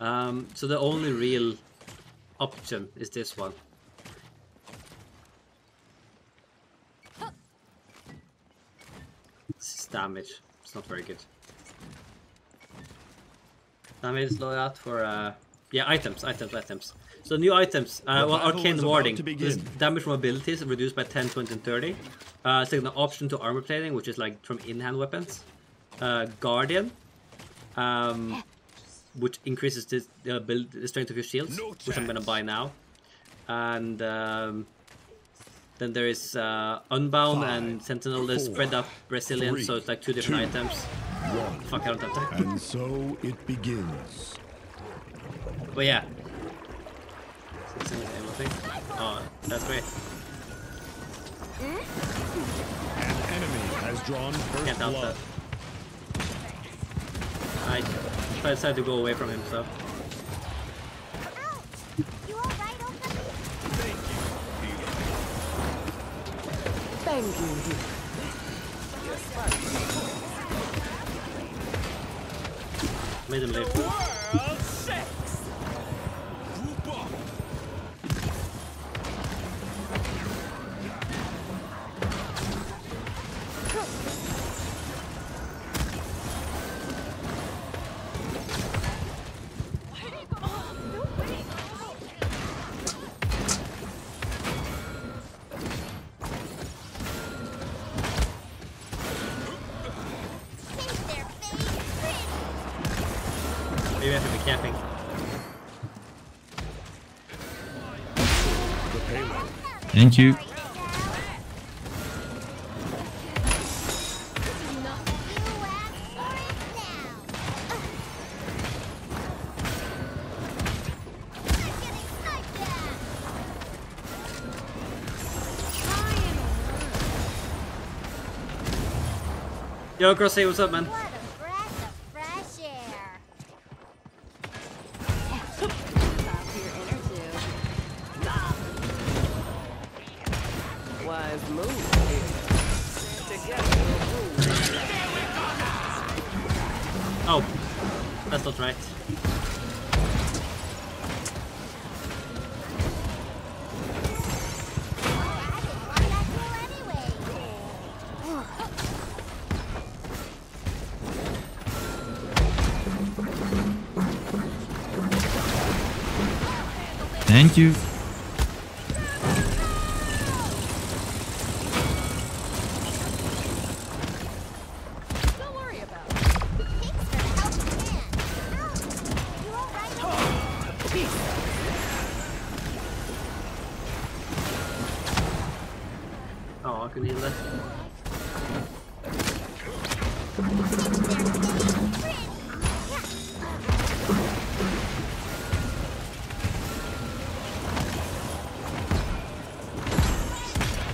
So the only real option is this one. This is damage. It's not very good. Damage loadout for yeah, items. So new items. Well, Arcane Warding. Damage from abilities reduced by 10, 20, and 30. Second option to armor plating, which is like from in-hand weapons. Guardian, which increases the strength of your shields, no which I'm gonna buy now. And then there is Unbound and Sentinel. There's spread up Resilience, so it's like two different items. Fuck, I don't have time. And so it begins. But yeah. Oh, that's great. An enemy has drawn first can't help blood. That. I decided to go away from him, so. You all right over there? Thank you. Thank you. Made him late. Thank you. Yo, Crossy, what's up, man? Thank you.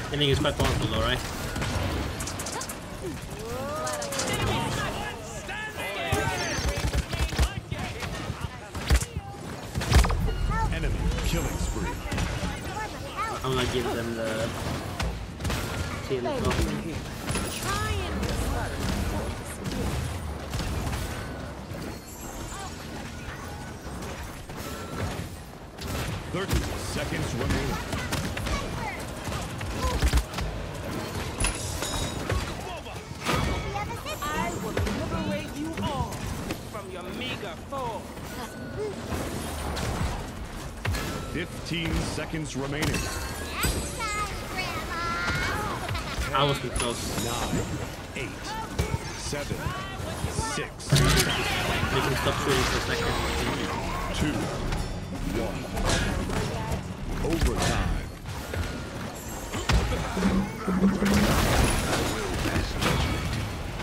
I think it's quite powerful though, right? Enemy killing spree. I'm gonna give them the shield. Oh. 30 seconds remaining. Seconds remaining. That's not grandma. I was too close. 9, 8, 7, 6. You can stop shooting for a second. 2, 1. Overtime.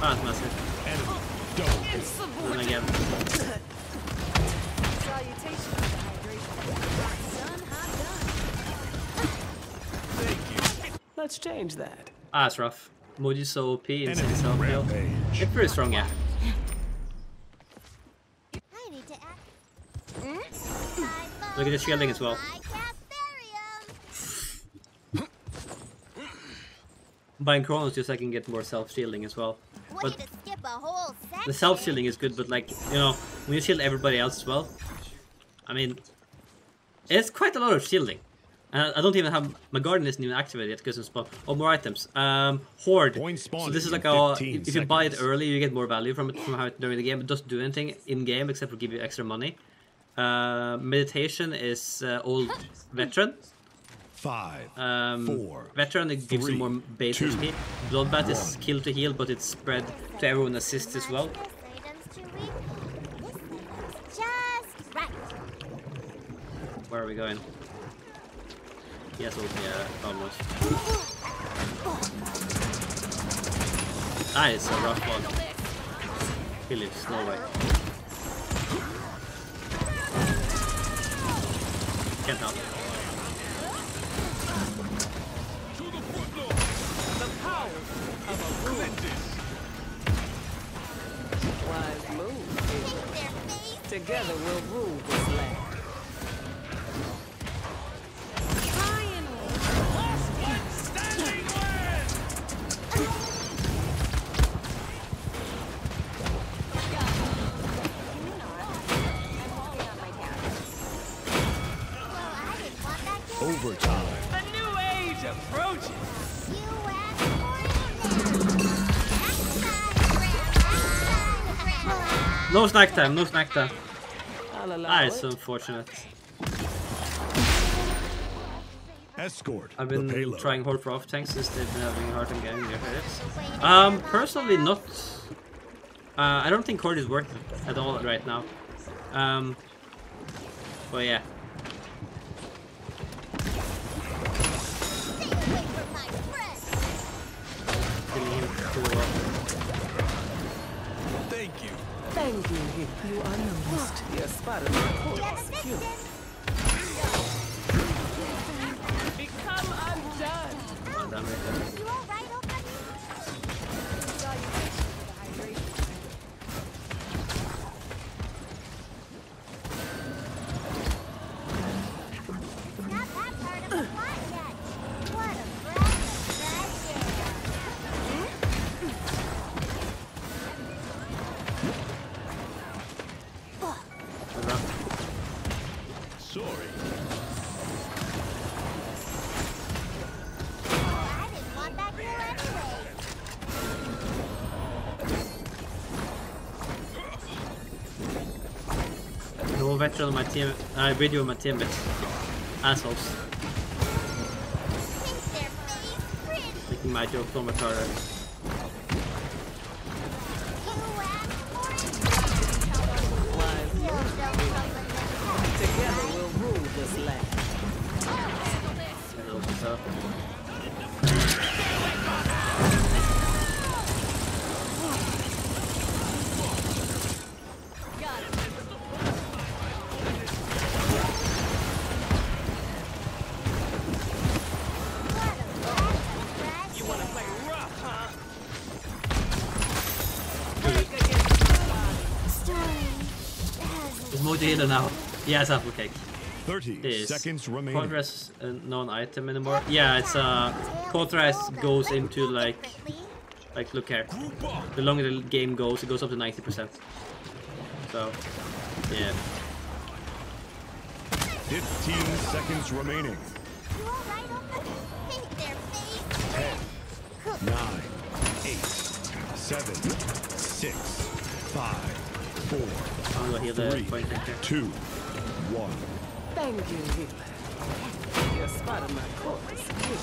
Ah, that's massive. Enemy double. And again. Let's change that. Ah, it's rough. Moji's so OP and Sin's so real. It's pretty strong, yeah. I need to act. Look at the shielding as well. Buying Chronos just so I can get more self-shielding as well. But the self-shielding is good, but like, you know, when you shield everybody else as well, I mean, it's quite a lot of shielding. I don't even have my garden isn't even activated yet because I'm spawn. Oh, more items. Horde. So this is like a if you buy it early, you get more value from it from how it during the game. It doesn't do anything in game except for give you extra money. Meditation is old veteran. Veteran it gives you more base HP. Bloodbat is kill to heal, but it's spread to everyone assist as well. Where are we going? Yes, yeah, almost. That is a rough one. He lives, no way. Get down. Wise move, April. Together we'll rule this land. No snack time, no snack time. That is unfortunate. Escort. I've been trying hard for off tanks since they've been having a hard time getting their credits. Personally not... I don't think Horde is working at all right now. But yeah. Thank you. Thank you. You are noticed. Your spot is secure. Become undone. You all right over there? Not that part of the plot yet. What a veteran on my team, video on my teammates. Assholes. Making my joke on my target. Together we'll rule this land. Healer now. Yeah, it's apple cake. 30 seconds remaining. Podras non-item anymore. Yeah, it's Podras goes into like look here. The longer the game goes, it goes up to 90%. So, yeah. 15 seconds remaining. 10, 9, 8, 7, 6, 5, 4. I'm gonna heal the point right there. 2, 1. Thank you, healer. Your spot on my court is good.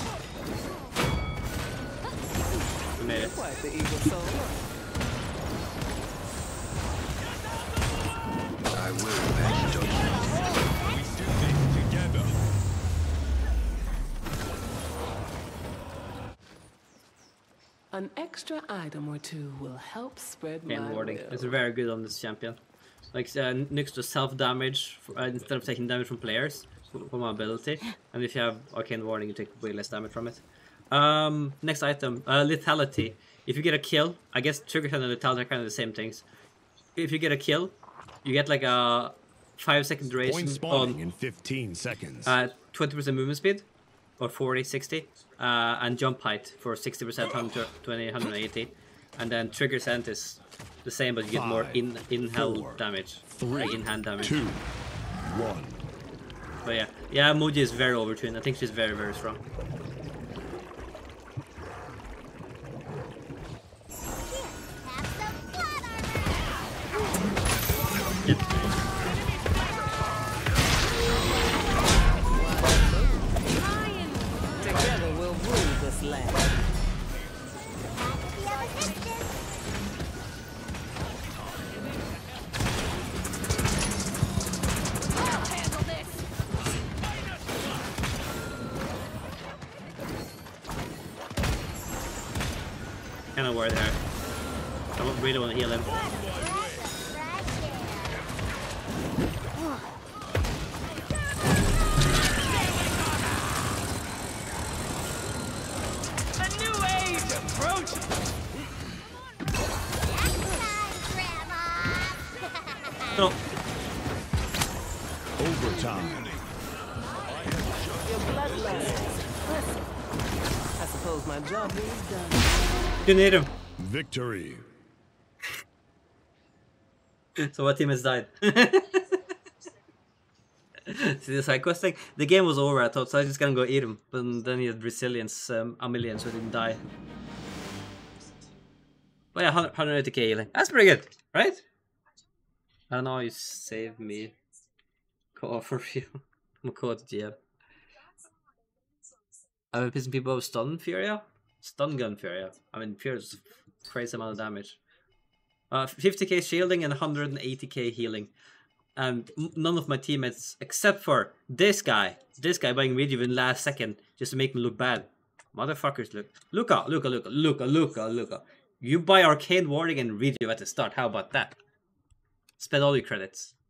We made it. Quite the evil soul. I will back you up. We do things together. An extra item or two will help spread my will. It's very good on this champion. Like next to self-damage instead of taking damage from players from my ability, and if you have Arcane Warding, you take way less damage from it. Next item, Lethality. If you get a kill, I guess Trigger and Lethality are kind of the same things. If you get a kill, you get like a 5-second duration on in 15 seconds, 20% movement speed, or 40, 60, and jump height for 60%, 120, 180, and then Trigger Scent is the same, but you get more in-hand damage. one. But yeah, Moji is very overtuned. I think she's very, very strong. Kind of worried there. I really want to heal him. You need him. Victory. So what team has died? See the side quest thing? The game was over, I thought, so I was just gonna go eat him. But then he had resilience a million, so he didn't die. But yeah, 180k healing. That's pretty good, right? I don't know how you saved me. Caught for you. I'm a caught GM. I've been pissing people off stun Furia. Stun gun Furia. I mean, Furia's a crazy amount of damage. 50k shielding and 180k healing. And none of my teammates, except for this guy buying Redivin last second just to make me look bad. Motherfuckers, look. Luca. You buy Arcane Warding and Redivin at the start. How about that? Spend all your credits.